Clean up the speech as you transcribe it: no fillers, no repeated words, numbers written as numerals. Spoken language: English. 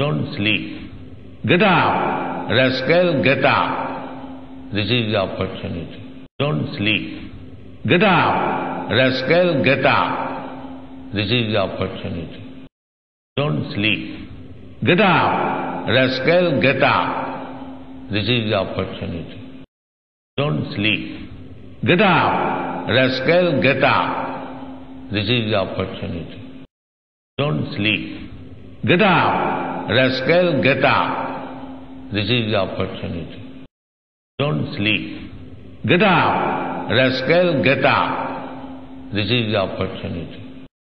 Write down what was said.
Don't sleep. Get up. Rascal, get up. This is the opportunity. Don't sleep. Get up. Rascal, get up. This is the opportunity. Don't sleep. Get up. Rascal, get up. This is the opportunity. Don't sleep. Get up. Rascal, get up. This is the opportunity. Don't sleep. Get up. Rascal, get up. This is the opportunity. Don't sleep. Get up. Rascal, get up. This is the opportunity.